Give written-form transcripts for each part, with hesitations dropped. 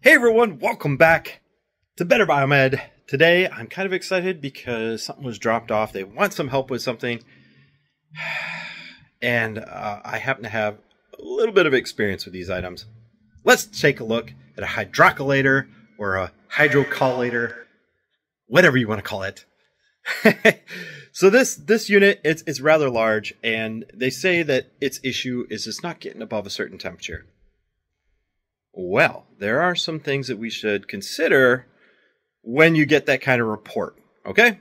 Hey everyone, welcome back to Better Biomed. Today I'm kind of excited because something was dropped off. They want some help with something. And I happen to have a little bit of experience with these items. Let's take a look at a hydrocollator or a hydrocollator, whatever you want to call it. So this unit, it's rather large, and they say that its issue is it's not getting above a certain temperature. Well, there are some things that we should consider when you get that kind of report, okay?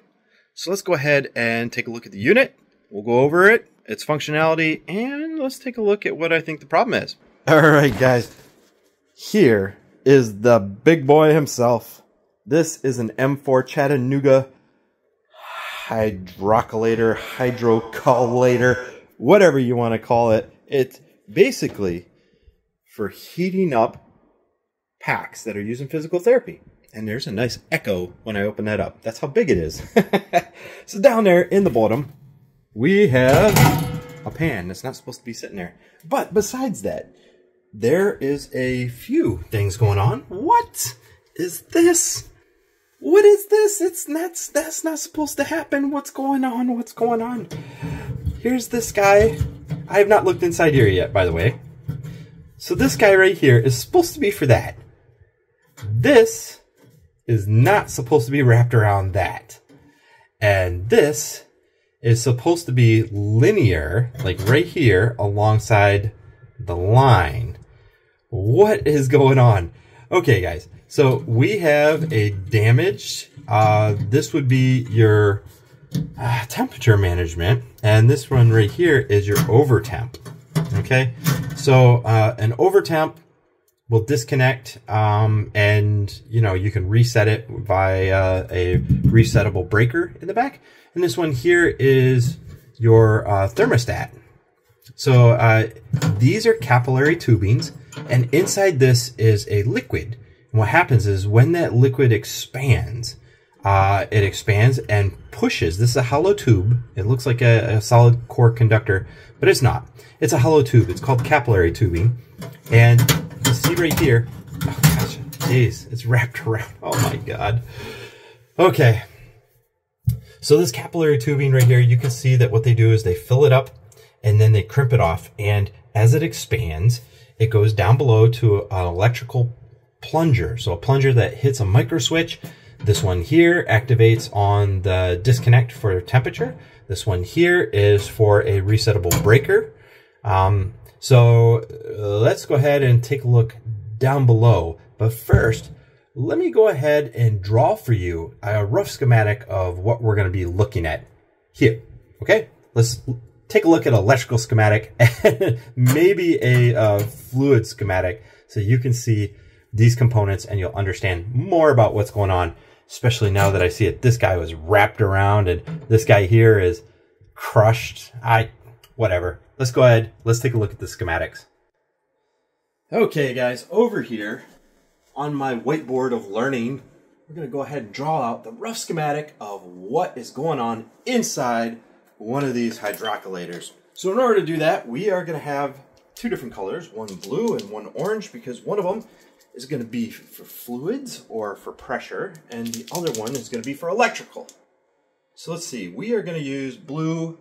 So let's go ahead and take a look at the unit. We'll go over it, its functionality, and let's take a look at what I think the problem is. All right, guys. Here is the big boy himself. This is an M4 Chattanooga hydrocollator, whatever you want to call it. It's basically for heating up packs that are using physical therapy. And there's a nice echo when I open that up. That's how big it is. So down there in the bottom, we have a pan that's not supposed to be sitting there. But besides that, there is a few things going on. What is this? What is this? It's not, that's not supposed to happen. What's going on? What's going on? Here's this guy. I have not looked inside here yet, by the way. So this guy right here is supposed to be for that. This is not supposed to be wrapped around that. And this is supposed to be linear, like right here alongside the line. What is going on? Okay, guys. So we have a damaged, this would be your temperature management. And this one right here is your over temp. Okay. So an over temp will disconnect, and you know, you can reset it by a resettable breaker in the back. And this one here is your thermostat. So these are capillary tubings, and inside this is a liquid. And what happens is when that liquid expands, it expands and pushes. This is a hollow tube. It looks like a solid core conductor, but it's not. It's a hollow tube. It's called capillary tubing. And you see right here, oh gosh, geez, it's wrapped around. Oh my God. Okay. So this capillary tubing right here, you can see that what they do is they fill it up and then they crimp it off. And as it expands, it goes down below to an electrical plunger. So a plunger that hits a micro switch. This one here activates on the disconnect for temperature. This one here is for a resettable breaker. So let's go ahead and take a look down below. But first, let me go ahead and draw for you a rough schematic of what we're going to be looking at here. Okay, let's take a look at an electrical schematic and maybe a fluid schematic so you can see these components and you'll understand more about what's going on, especially now that I see it. This guy was wrapped around and this guy here is crushed. Whatever. Let's go ahead. Let's take a look at the schematics. Okay, guys, over here on my whiteboard of learning, we're going to go ahead and draw out the rough schematic of what is going on inside one of these hydrocollators. So in order to do that, we are going to have two different colors, one blue and one orange, because one of them is going to be for fluids or for pressure, and the other one is going to be for electrical. So let's see, we are going to use blue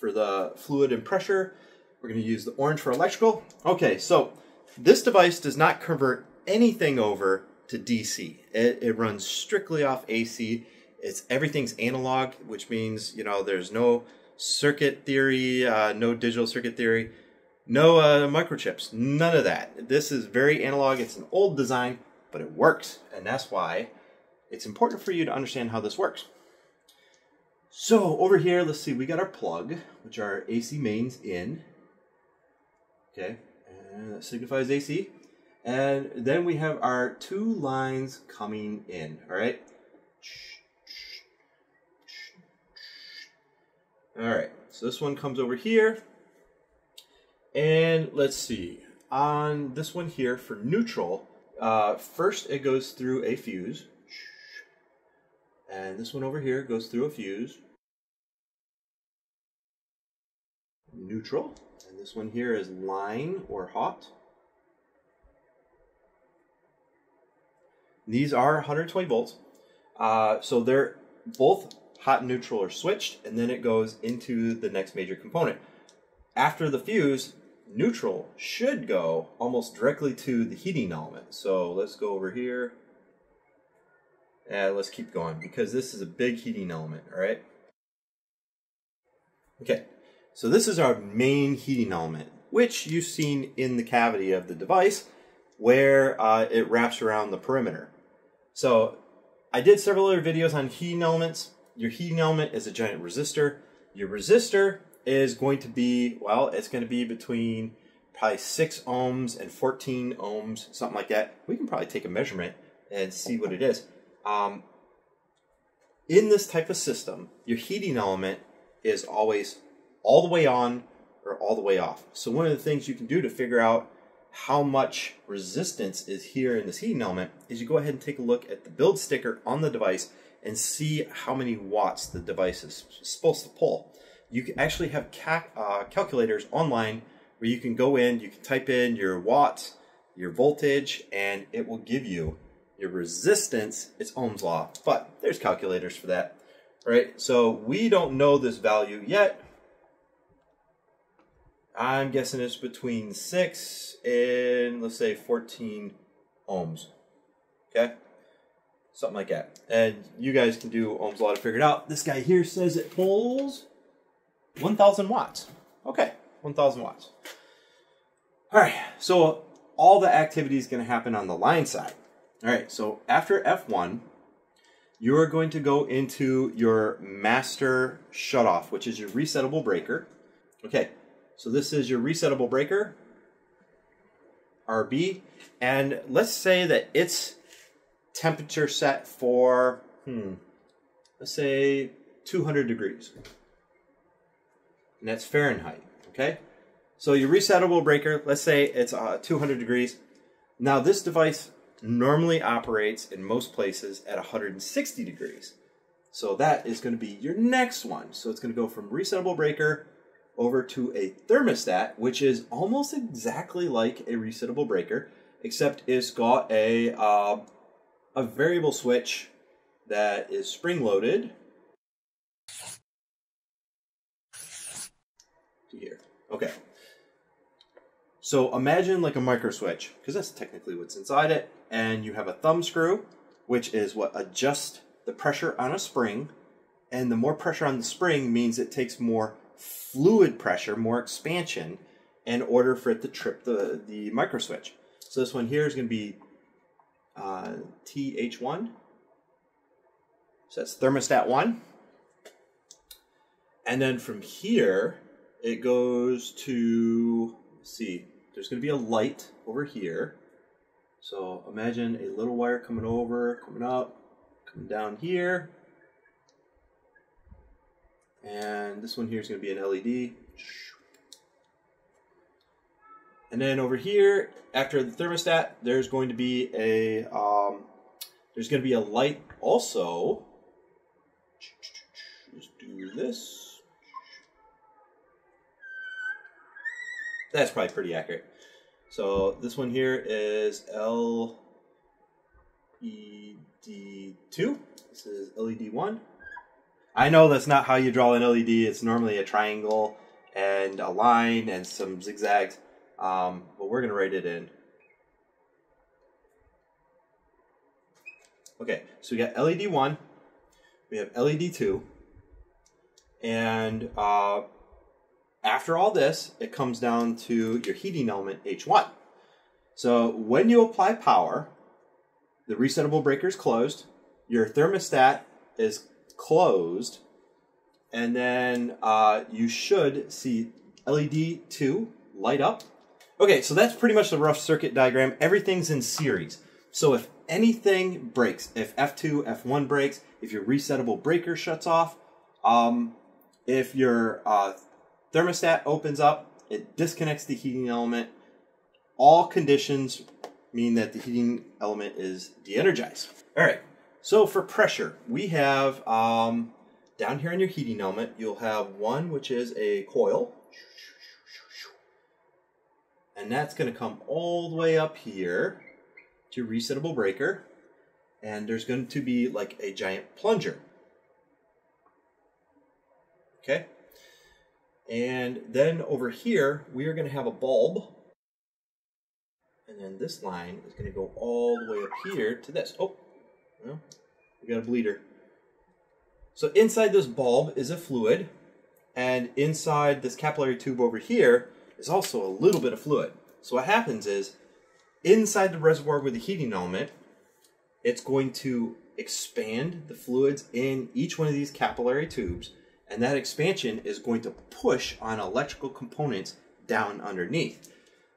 for the fluid and pressure. We're going to use the orange for electrical. Okay, so this device does not convert anything over to DC. It runs strictly off AC. Everything's analog, which means, you know, there's no circuit theory, no digital circuit theory. No microchips, none of that. This is very analog. It's an old design, but it works. And that's why it's important for you to understand how this works. So over here, let's see, we got our plug, which are AC mains in. Okay, and that signifies AC. And then we have our two lines coming in, all right? All right, so this one comes over here. And let's see, on this one here for neutral, first it goes through a fuse. And this one over here goes through a fuse. Neutral. And this one here is line or hot. These are 120 volts. So they're both hot and neutral are switched, and then it goes into the next major component. After the fuse, neutral should go almost directly to the heating element. So let's go over here. And let's keep going because this is a big heating element, all right? Okay, so this is our main heating element, which you've seen in the cavity of the device where it wraps around the perimeter. So I did several other videos on heating elements. Your heating element is a giant resistor. Your resistor is going to be, well, it's going to be between probably 6 ohms and 14 ohms, something like that. We can probably take a measurement and see what it is. In this type of system, your heating element is always all the way on or all the way off. So one of the things you can do to figure out how much resistance is here in this heating element is you go ahead and take a look at the build sticker on the device and see how many watts the device is supposed to pull. You can actually have calculators online where you can go in, you can type in your watts, your voltage, and it will give you your resistance. It's Ohm's law, but there's calculators for that. All right, so we don't know this value yet. I'm guessing it's between 6 and, let's say, 14 ohms, okay? Something like that. And you guys can do Ohm's law to figure it out. This guy here says it pulls 1,000 watts. Okay, 1,000 watts. All right, so all the activity is going to happen on the line side. All right, so after F1, you are going to go into your master shutoff, which is your resettable breaker. Okay, so this is your resettable breaker, RB, and let's say that it's temperature set for, let's say 200 degrees, and that's Fahrenheit, okay? So your resettable breaker, let's say it's 200 degrees. Now this device normally operates in most places at 160 degrees. So that is going to be your next one. So it's going to go from resettable breaker over to a thermostat, which is almost exactly like a resettable breaker, except it's got a variable switch that is spring-loaded to here. Okay. So imagine like a micro switch, because that's technically what's inside it, and you have a thumb screw, which is what adjusts the pressure on a spring, and the more pressure on the spring means it takes more fluid pressure, more expansion, in order for it to trip the micro switch. So this one here is going to be TH1, so that's thermostat 1, and then from here it goes to, see, there's going to be a light over here. So imagine a little wire coming over, coming up, coming down here. And this one here is going to be an LED. And then over here, after the thermostat, there's going to be a light also. Let's do this. That's probably pretty accurate. So this one here is LED2. This is LED1. I know that's not how you draw an LED. It's normally a triangle and a line and some zigzags, but we're gonna write it in. Okay, so we got LED1, we have LED2, and after all this, it comes down to your heating element, H1. So when you apply power, the resettable breaker is closed, your thermostat is closed, and then you should see LED 2 light up. Okay, so that's pretty much the rough circuit diagram. Everything's in series. So if anything breaks, if F2, F1 breaks, if your resettable breaker shuts off, if your thermostat opens up, it disconnects the heating element. All conditions mean that the heating element is de-energized. All right, so for pressure, we have down here in your heating element, you'll have one which is a coil, and that's going to come all the way up here to resettable breaker, and there's going to be like a giant plunger. Okay? And then over here, we are going to have a bulb. And then this line is going to go all the way up here to this. Oh, well, we got a bleeder. So inside this bulb is a fluid, and inside this capillary tube over here is also a little bit of fluid. So what happens is, inside the reservoir with the heating element, it's going to expand the fluids in each one of these capillary tubes, and that expansion is going to push on electrical components down underneath.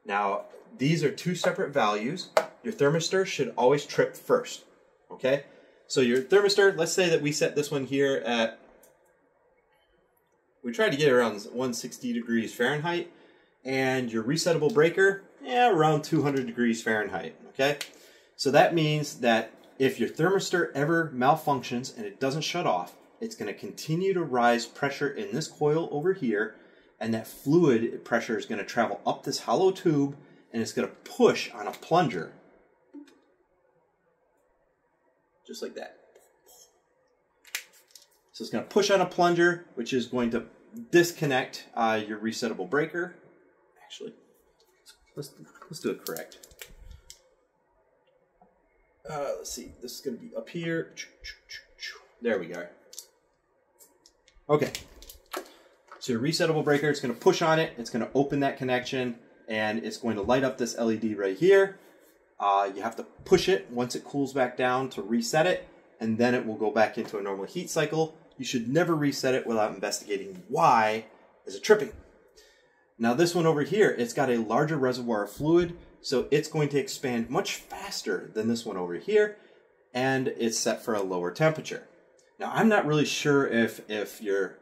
Now, these are two separate values. Your thermistor should always trip first, okay? So your thermistor, let's say that we set this one here at, we tried to get around 160 degrees Fahrenheit, and your resettable breaker, yeah, around 200 degrees Fahrenheit, okay? So that means that if your thermistor ever malfunctions and it doesn't shut off, it's going to continue to rise pressure in this coil over here, and that fluid pressure is going to travel up this hollow tube, and it's going to push on a plunger. Just like that. So it's going to push on a plunger, which is going to disconnect your resettable breaker. Actually, let's do it correct. Let's see, this is going to be up here. There we go. Okay, so your resettable breaker, it's going to push on it, it's going to open that connection, and it's going to light up this LED right here. You have to push it once it cools back down to reset it, and then it will go back into a normal heat cycle. You should never reset it without investigating why is it tripping. Now this one over here, it's got a larger reservoir of fluid, so it's going to expand much faster than this one over here, and it's set for a lower temperature. Now, I'm not really sure if your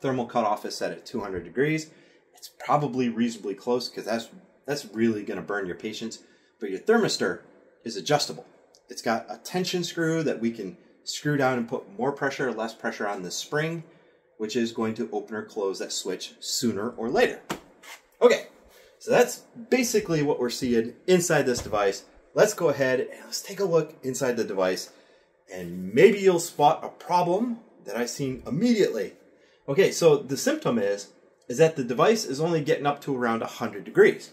thermal cutoff is set at 200 degrees. It's probably reasonably close because that's really going to burn your patients. But your thermistor is adjustable. It's got a tension screw that we can screw down and put more pressure or less pressure on this spring, which is going to open or close that switch sooner or later. Okay, so that's basically what we're seeing inside this device. Let's go ahead and let's take a look inside the device. And maybe you'll spot a problem that I seen immediately. Okay, so the symptom is that the device is only getting up to around 100 degrees.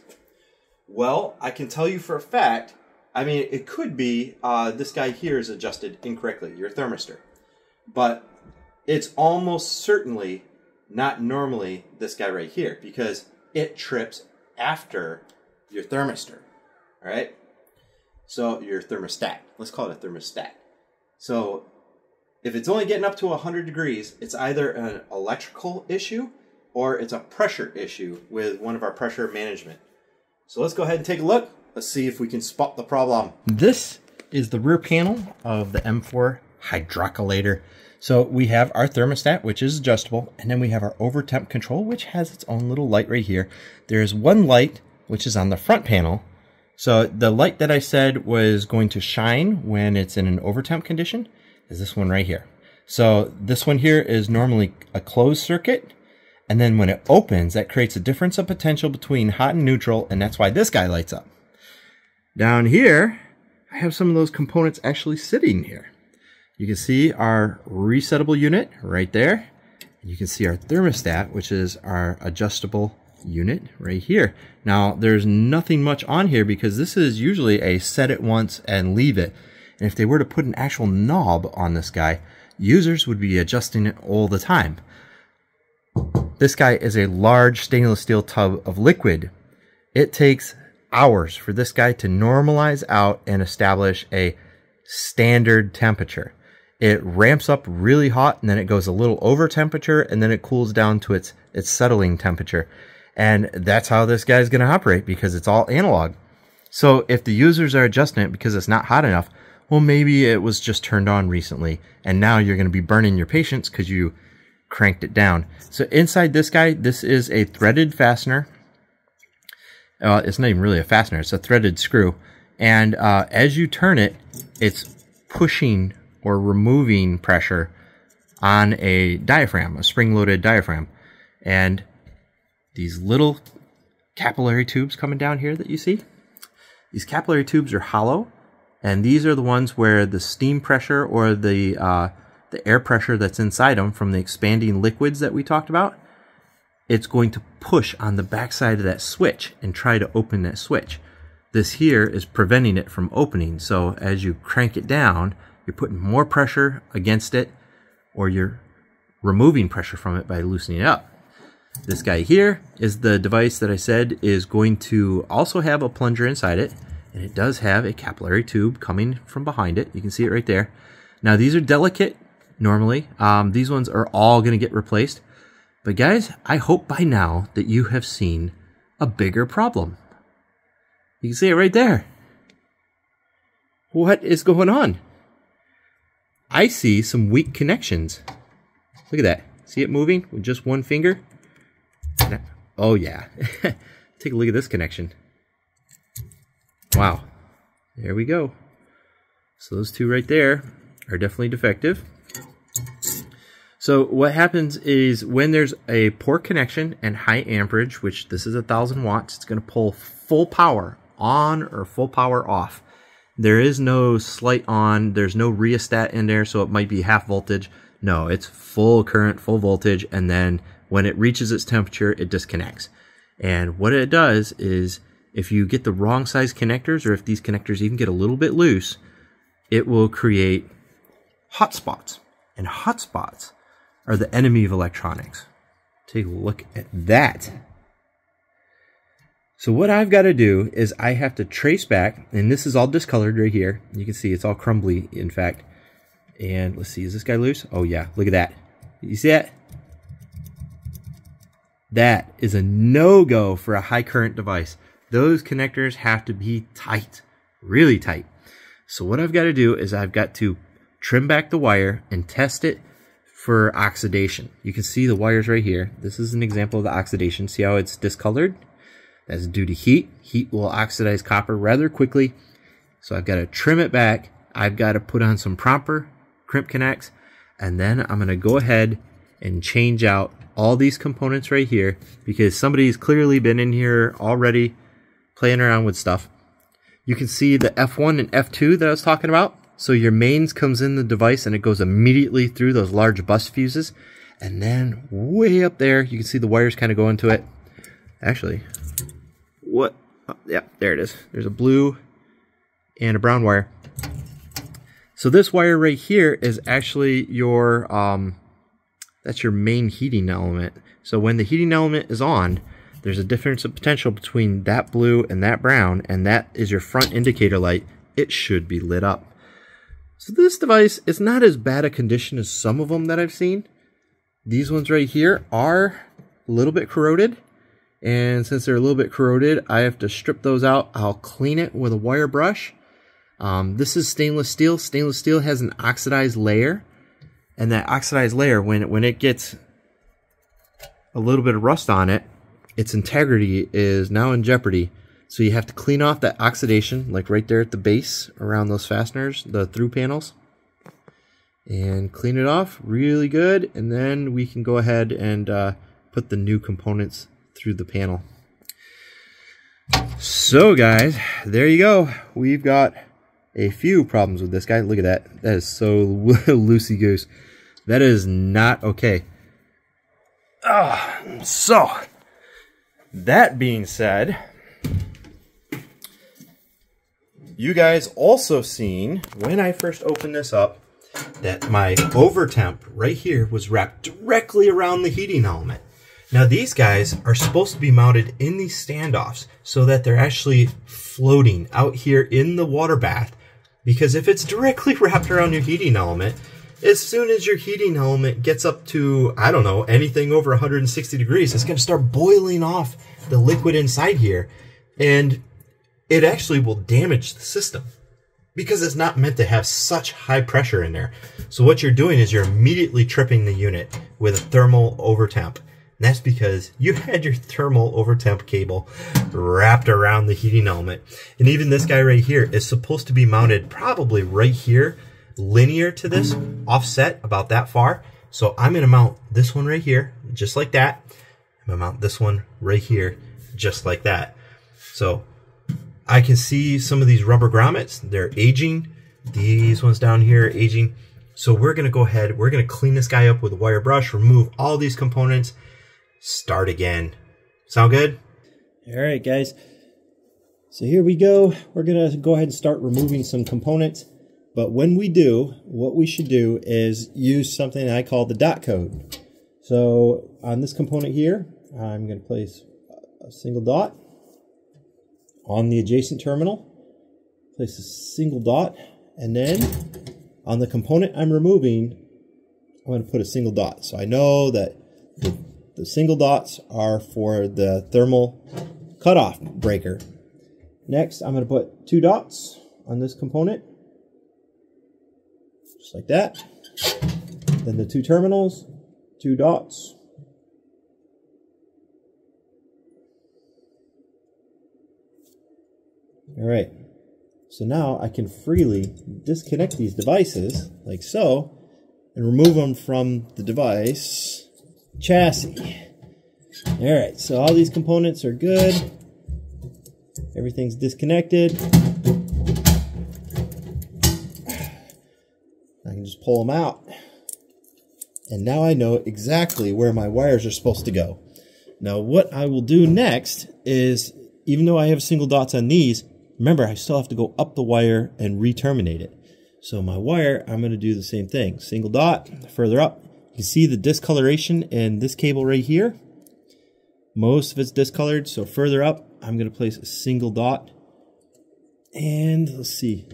Well, I can tell you for a fact, I mean, it could be this guy here is adjusted incorrectly, your thermistor. But it's almost certainly not normally this guy right here because it trips after your thermistor, all right? So your thermostat, let's call it a thermostat. So if it's only getting up to 100 degrees, it's either an electrical issue or it's a pressure issue with one of our pressure management. So let's go ahead and take a look. Let's see if we can spot the problem. This is the rear panel of the M4 Hydrocollator. So we have our thermostat, which is adjustable, and then we have our over temp control, which has its own little light right here. There is one light, which is on the front panel. So the light that I said was going to shine when it's in an overtemp condition is this one right here. So this one here is normally a closed circuit, and then when it opens, that creates a difference of potential between hot and neutral, and that's why this guy lights up. Down here, I have some of those components actually sitting here. You can see our resettable unit right there. You can see our thermostat, which is our adjustable unit right here. Now there's nothing much on here because this is usually a set it once and leave it. And if they were to put an actual knob on this guy, users would be adjusting it all the time. This guy is a large stainless steel tub of liquid. It takes hours for this guy to normalize out and establish a standard temperature. It ramps up really hot and then it goes a little over temperature and then it cools down to its settling temperature. And that's how this guy is going to operate because it's all analog. So if the users are adjusting it because it's not hot enough, well, maybe it was just turned on recently and now you're going to be burning your patients because you cranked it down. So inside this guy, this is a threaded fastener. It's not even really a fastener. It's a threaded screw. And as you turn it, it's pushing or removing pressure on a diaphragm, a spring-loaded diaphragm. And these little capillary tubes coming down here that you see, these capillary tubes are hollow And these are the ones where the steam pressure or the air pressure that's inside them from the expanding liquids that we talked about, it's going to push on the backside of that switch and try to open that switch. This here is preventing it from opening. So as you crank it down, you're putting more pressure against it, or you're removing pressure from it by loosening it up. This guy here is the device that I said is going to also have a plunger inside it, and it does have a capillary tube coming from behind it. You can see it right there. Now these are delicate normally. These ones are all going to get replaced. But guys, I hope by now that you have seen a bigger problem. You can see it right there. What is going on? I see some weak connections. Look at that. See it moving with just one finger? Oh yeah. Take a look at this connection. Wow. There we go. So those two right there are definitely defective. So what happens is when there's a poor connection and high amperage, which this is 1,000 watts, it's going to pull full power on or full power off. There is no slight on, there's no rheostat in there, so it might be half voltage. No, it's full current, full voltage, and then when it reaches its temperature, it disconnects. And what it does is if you get the wrong size connectors, or if these connectors even get a little bit loose, it will create hot spots. And hot spots are the enemy of electronics. Take a look at that. So what I've got to do is I have to trace back, and this is all discolored right here. You can see it's all crumbly, in fact. And let's see, is this guy loose? Oh yeah, look at that. You see that? That is a no-go for a high current device. Those connectors have to be tight, really tight. So what I've got to do is I've got to trim back the wire and test it for oxidation. You can see the wires right here. This is an example of the oxidation. See how it's discolored? That's due to heat. Heat will oxidize copper rather quickly. So I've got to trim it back. I've got to put on some proper crimp connects, and then I'm going to go ahead and change out all these components right here, because somebody's clearly been in here already playing around with stuff. You can see the F1 and F2 that I was talking about. So your mains comes in the device and it goes immediately through those large bus fuses. And then way up there, you can see the wires kind of go into it. Actually, what? Oh, yeah, there it is. There's a blue and a brown wire. So this wire right here is actually your, that's your main heating element. So when the heating element is on, there's a difference of potential between that blue and that brown, and that is your front indicator light. It should be lit up. So this device is not as bad a condition as some of them that I've seen. These ones right here are a little bit corroded, and since they're a little bit corroded, I have to strip those out. I'll clean it with a wire brush. This is stainless steel. Stainless steel has an oxidized layer, and that oxidized layer, when it gets a little bit of rust on it, its integrity is now in jeopardy. So you have to clean off that oxidation, like right there at the base around those fasteners, the through panels, and clean it off really good, and then we can go ahead and put the new components through the panel. So guys, there you go. We've got a few problems with this guy. Look at that. That is so loosey-goose. That is not okay. So that being said, you guys also seen, when I first opened this up, that my overtemp right here was wrapped directly around the heating element. Now these guys are supposed to be mounted in these standoffs so that they're actually floating out here in the water bath, because if it's directly wrapped around your heating element, as soon as your heating element gets up to, I don't know, anything over 160 degrees, it's going to start boiling off the liquid inside here, and it actually will damage the system because it's not meant to have such high pressure in there. So what you're doing is you're immediately tripping the unit with a thermal overtemp. And that's because you had your thermal overtemp cable wrapped around the heating element. And even this guy right here is supposed to be mounted probably right here, linear to this, offset about that far. So I'm going to mount this one right here, just like that. I'm going to mount this one right here, just like that. So I can see some of these rubber grommets, they're aging. These ones down here, aging. So we're gonna go ahead, we're gonna clean this guy up with a wire brush, remove all these components, start again. Sound good? All right, guys. So here we go. We're gonna go ahead and start removing some components. But when we do, what we should do is use something I call the dot code. So on this component here, I'm gonna place a single dot on the adjacent terminal, place a single dot, and then on the component I'm removing, I'm going to put a single dot. So I know that the single dots are for the thermal cutoff breaker. Next, I'm going to put two dots on this component, just like that. Then the two terminals, two dots. All right. So now I can freely disconnect these devices, like so, and remove them from the device chassis. All right, so all these components are good. Everything's disconnected. I can just pull them out. And now I know exactly where my wires are supposed to go. Now what I will do next is, even though I have single dots on these, remember, I still have to go up the wire and re-terminate it. So my wire, I'm going to do the same thing. Single dot, further up. You can see the discoloration in this cable right here. Most of it's discolored, so further up, I'm going to place a single dot. And let's see.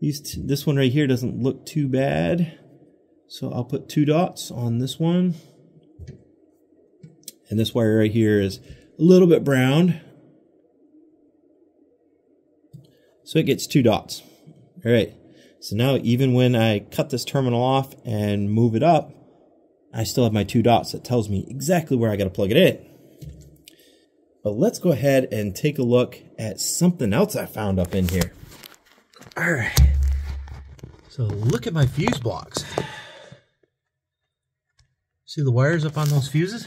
This one right here doesn't look too bad. So I'll put two dots on this one. And this wire right here is a little bit brown. So it gets two dots. All right. So now even when I cut this terminal off and move it up, I still have my two dots. That tells me exactly where I got to plug it in. But let's go ahead and take a look at something else I found up in here. All right. So look at my fuse blocks. See the wires up on those fuses?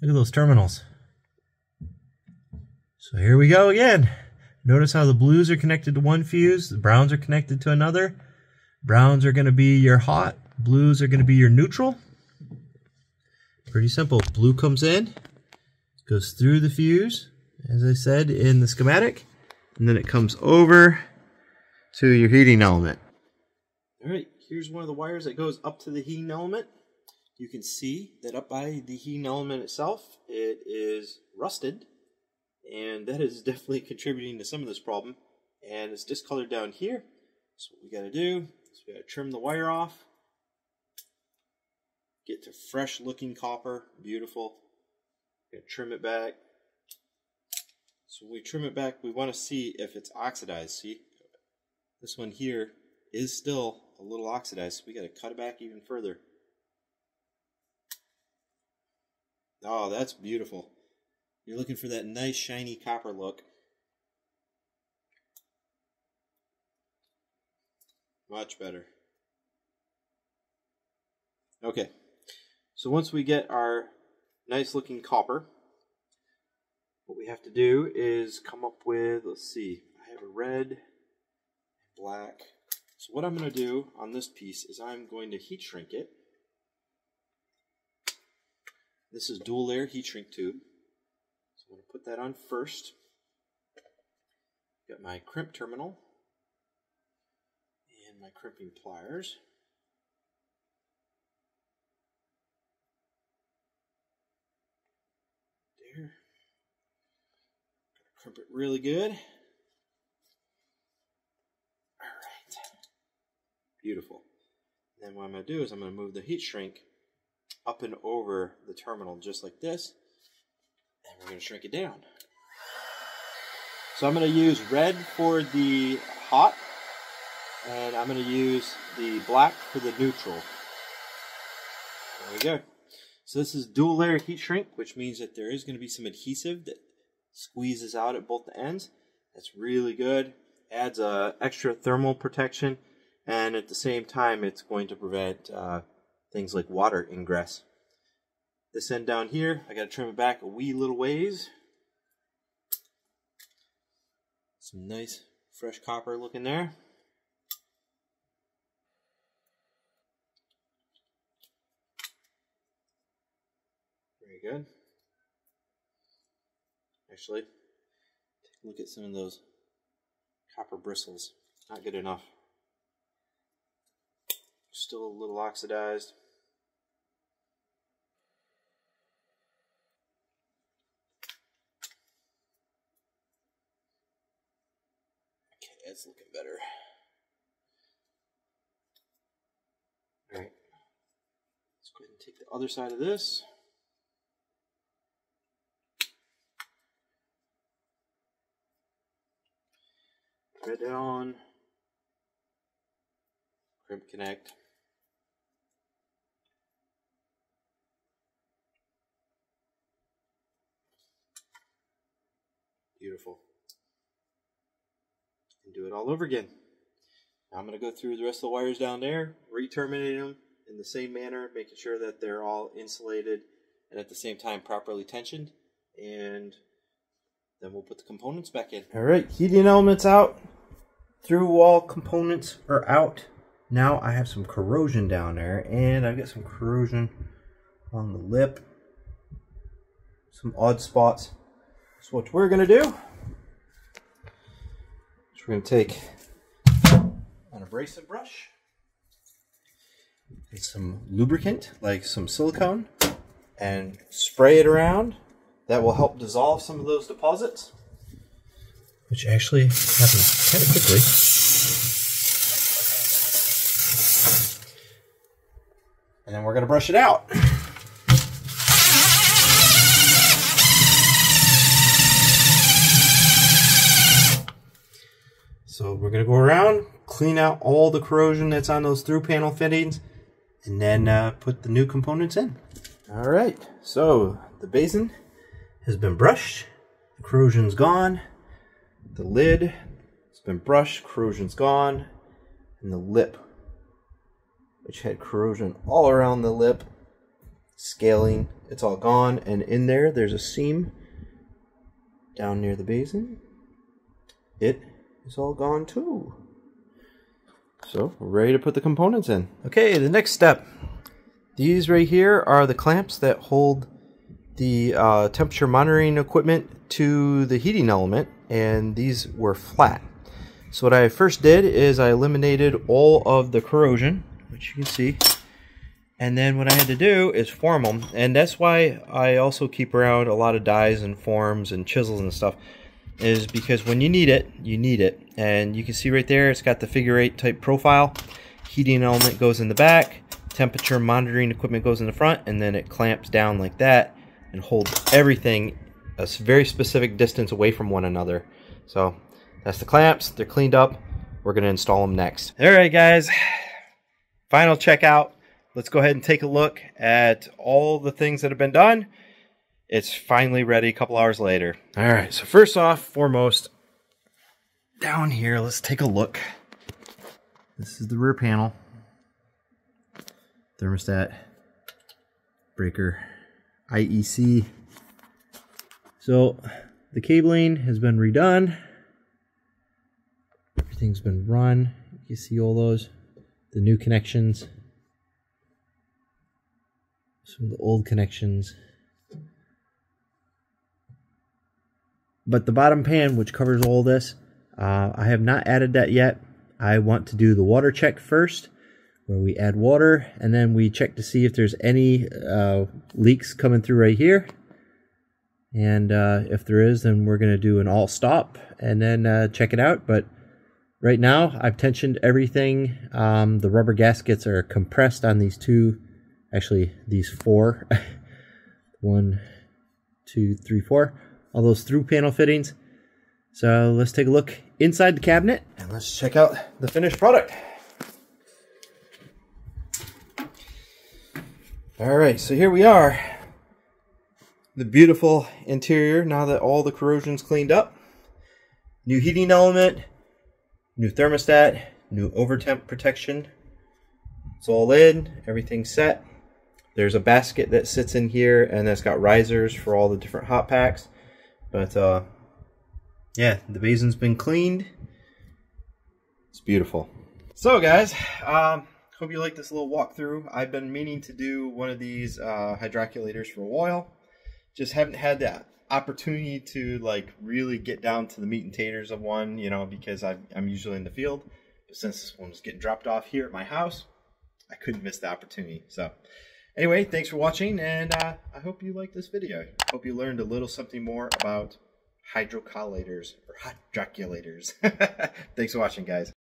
Look at those terminals. So here we go again. Notice how the blues are connected to one fuse, the browns are connected to another. Browns are going to be your hot, blues are going to be your neutral. Pretty simple. Blue comes in, goes through the fuse, as I said in the schematic, and then it comes over to your heating element. All right, here's one of the wires that goes up to the heating element. You can see that up by the heating element itself, it is rusted. And that is definitely contributing to some of this problem. And it's discolored down here. So what we gotta do is we gotta trim the wire off. Get to fresh looking copper, beautiful. Gonna trim it back. So when we trim it back, we wanna see if it's oxidized, see? This one here is still a little oxidized, so we gotta cut it back even further. Oh, that's beautiful. You're looking for that nice shiny copper look. Much better. Okay, so once we get our nice looking copper, what we have to do is come up with, let's see, I have a red, black. So what I'm going to do on this piece is I'm going to heat shrink it. This is dual layer heat shrink tube. I'm going to put that on first. Got my crimp terminal and my crimping pliers. There. Crimp it really good. All right. Beautiful. And then what I'm going to do is I'm going to move the heat shrink up and over the terminal just like this. And we're going to shrink it down. So I'm going to use red for the hot, and I'm going to use the black for the neutral. There we go. So this is dual layer heat shrink, which means that there is going to be some adhesive that squeezes out at both the ends. That's really good. Adds extra thermal protection, and at the same time it's going to prevent things like water ingress. This end down here, I gotta trim it back a wee little ways. Some nice fresh copper looking there. Very good. Actually, take a look at some of those copper bristles. Not good enough. Still a little oxidized. Okay, that's looking better. All right, let's go ahead and take the other side of this. Thread that on. Crimp connect. Beautiful. And do it all over again. Now I'm going to go through the rest of the wires down there, re-terminate them in the same manner, making sure that they're all insulated and at the same time properly tensioned. And then we'll put the components back in. All right, heating elements out. Through wall components are out. Now I have some corrosion down there, and I've got some corrosion on the lip. Some odd spots. So what we're going to do is we're going to take an abrasive brush and some lubricant, like some silicone, and spray it around. That will help dissolve some of those deposits, which actually happens kind of quickly. And then we're going to brush it out. So we're going to go around, clean out all the corrosion that's on those through panel fittings, and then put the new components in. All right, so the basin has been brushed, the corrosion's gone, the lid has been brushed, corrosion's gone, and the lip, which had corrosion all around the lip, scaling, it's all gone, and in there, there's a seam down near the basin. It is all gone too. So, we're ready to put the components in. Okay, the next step. These right here are the clamps that hold the temperature monitoring equipment to the heating element, and these were flat. So what I first did is I eliminated all of the corrosion, which you can see, and then what I had to do is form them, and that's why I also keep around a lot of dies and forms and chisels and stuff, is because when you need it, you need it. And you can see right there, it's got the figure 8 type profile. Heating element goes in the back, temperature monitoring equipment goes in the front, and then it clamps down like that and holds everything a very specific distance away from one another. So that's the clamps, they're cleaned up, we're gonna install them next. All right guys, final checkout. Let's go ahead and take a look at all the things that have been done. It's finally ready a couple hours later. All right, so first off, foremost, down here, let's take a look. This is the rear panel, thermostat, breaker, IEC. So the cabling has been redone. Everything's been run. You see all those, the new connections, some of the old connections. But the bottom pan, which covers all this, I have not added that yet. I want to do the water check first, where we add water and then we check to see if there's any leaks coming through right here. And if there is, then we're going to do an all stop and then check it out. But right now I've tensioned everything. The rubber gaskets are compressed on these two, actually these four. 1, 2, 3, 4. All those through panel fittings. So let's take a look inside the cabinet and let's check out the finished product. All right, so here we are. The beautiful interior now that all the corrosion's cleaned up. New heating element, new thermostat, new overtemp protection. It's all in, everything's set. There's a basket that sits in here and that's got risers for all the different hot packs. But yeah, the basin's been cleaned. It's beautiful. So guys, hope you like this little walkthrough. I've been meaning to do one of these hydrocollators for a while. Just haven't had that opportunity to like really get down to the meat and taters of one, you know, because I'm usually in the field. But since this one was getting dropped off here at my house, I couldn't miss the opportunity. So anyway, thanks for watching, and I hope you liked this video. I hope you learned a little something more about hydrocollators or hydrocollators. Thanks for watching, guys.